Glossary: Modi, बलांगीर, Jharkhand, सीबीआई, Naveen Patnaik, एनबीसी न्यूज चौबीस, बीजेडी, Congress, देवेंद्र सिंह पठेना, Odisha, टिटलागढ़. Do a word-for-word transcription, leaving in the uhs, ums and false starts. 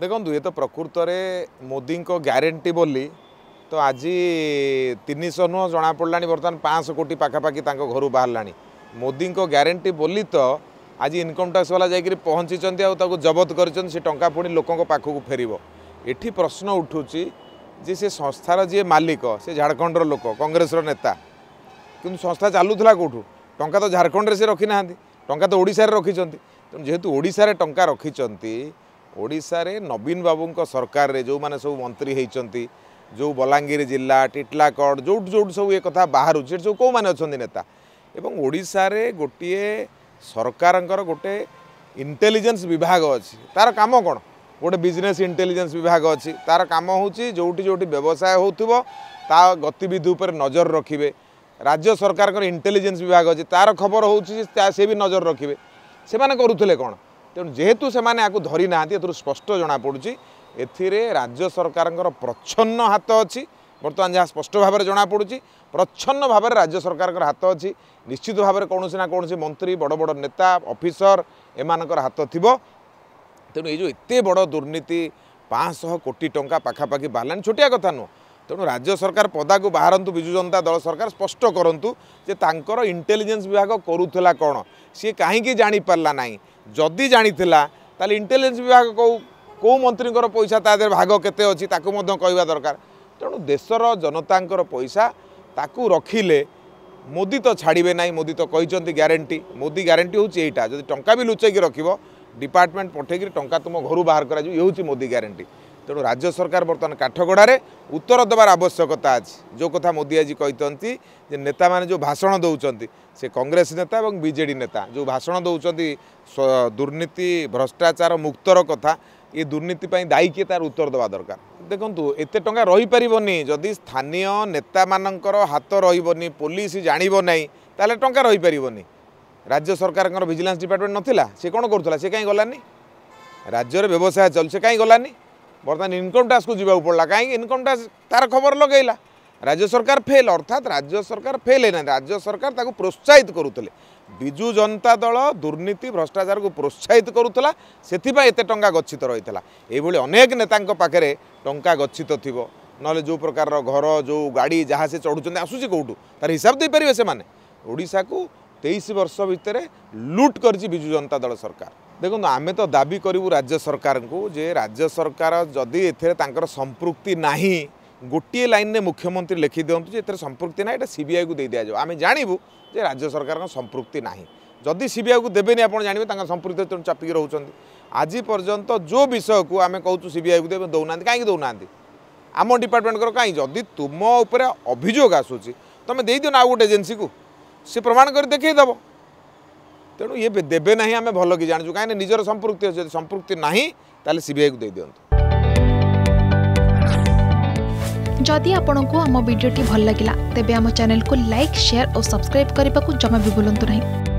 देखु ये तो प्रकृत में मोदी को ग्यारंटी बोली तो आज तीन सौ नुह जना पड़ा बर्तमान पाँच सौ कोटी पखापाखि घर बाहर मोदी को ग्यारंटी बोली तो आज इनकम टैक्स वाला जाकर पहुँची आउ जबत कर टा पुणी लोकों पाखक फेर ये प्रश्न उठूँ जी से संस्थार जी मालिक से झारखंड लोक कांग्रेस नेता किंतु संस्था चलूला कौटू टा तो झारखंड से रखी ना टा तो ओडिशा रखी तेणु जेहेतु ओडिशा टा रखी ओडिशा रे नवीन बाबू सरकार रे जो माने सब मंत्री होती जो बलांगीर जिला टिटलागढ़ जो जो सब ये कथा बाहर सब कौ मैंने अच्छा नेता एवं ओडिशा रे गोटे सरकार गोटे इंटेलिजेंस विभाग अच्छी तार काम कौन गोटे बिजनेस इंटेलिजेंस विभाग अच्छी तार काम हूँ जोटी जोटी व्यवसाय होता गतिविधि उपर नजर रखिए राज्य सरकार इंटेलिजेंस विभाग अच्छी तार खबर हो सी भी नजर रखिए से करूले कौन तेणु जेहेतु से धरी ना ये स्पष्ट जना पड़ी एथिरे राज्य सरकार प्रच्छन्न हाथ अच्छी बर्तमान जहाँ स्पष्ट भाव में जना पड़ी प्रच्छन्न भाव में राज्य सरकार हाथ अच्छी निश्चित भाव में कौन ना कौन मंत्री बड़ बड़ नेता ऑफिसर एम हाथ थी तेणु ये एत बड़ दुर्नीति पाँच सौ कोटी टंका पाखापाखि बाहर छोटिया कथा नुह तेणु राज्य सरकार पदा को बाहरतु विजु जनता दल सरकार स्पष्ट करूँ जे तांकर इंटेलिजेंस विभाग करूला कौन सी कहीं जापारा ना जदि जानी इंटेलिजेंस विभाग कौ कौ मंत्री पैसा तादर भाग केते अच्छी कहवा दरकार तेणु देशर जनता पैसा ताकू रखिले मोदी तो छाड़े ना मोदी तो कहते ग्यारंटी मोदी ग्यारंटी हूँ यहीटा जब टा भी लुचैक रख डिपार्टमेंट पठेक टा तुम घर बाहर कर मोदी ग्यारंटी तेणु राज्य सरकार बर्तमान काठगड़े उत्तर देवार आवश्यकता अच्छी जो कथा मोदी आज कहते जे नेता माने जो भाषण दौरान से कांग्रेस नेता और बीजेडी नेता जो भाषण दौरान दुर्नीति भ्रष्टाचार मुक्तर कथा ये दुर्नीति पर दायी किए तार उत्तर देवा दरकार देखूँ एत टा रहीपर जदि स्थानीय नेता मान हाथ रही पुलिस जानवना ताल टा रहीपर राज्य सरकार विजिलेंस डिपार्टमेंट नाला सी कौन करूला सी कहीं गलानी राज्य व्यवसाय चल सी कहीं गलानी बर्तमान इनकम टैक्स को जीवाक पड़ा कहीं इनकम टैक्स तार खबर लगेगा राज्य सरकार फेल अर्थात राज्य सरकार फेल है राज्य सरकार ताको प्रोत्साहित करूले विजु जनता दल दुर्नीति भ्रष्टाचार को प्रोत्साहित करूला से एत टा गच्छित रही है ये अनेक नेता पाखे टा गच्छित थी ना जो प्रकार घर जो गाड़ी जहाँ से चढ़ुं आसूँ कौटू तार हिसाब दे पारे से ओडिशा को तेईस वर्ष भितर लुट करजी विजु जनता दल सरकार देखो आमे तो दाबी करूँ राज्य सरकार को जे राज्य सरकार जदि एथर संपृक्ति ना गोटे लाइन में मुख्यमंत्री लिखि दिखाँ एथर संपृक्ति ना ये सीबीआई को दे दि जाओ आम जानवू जे राज्य सरकार संपृक्ति ना जदि सीबीआई को देवे आप जानवे संपृक्ति तेनाली चापिक रोचान आज पर्यंत जो विषय को आम कहूँ सीबीआई को दे दौना कहीं दौना आम डिपार्टमेंट कहीं जदि तुम उपर अभियोग आसूँ तुम दे दियो ना आउ गोटे एजेन्सी को सी प्रमाण कर देखईदेव तेणु ये देवे ना आम भल कि जानूँ कहीं निजर संपृक्ति अच्छे संपृक्ति ना तो सीबीआई को दे दियंतु। जदि आपण को आम वीडियो भल लगा तेब आम चैनल को लाइक शेयर और सब्सक्राइब करने को जमा भी भूलु नहीं।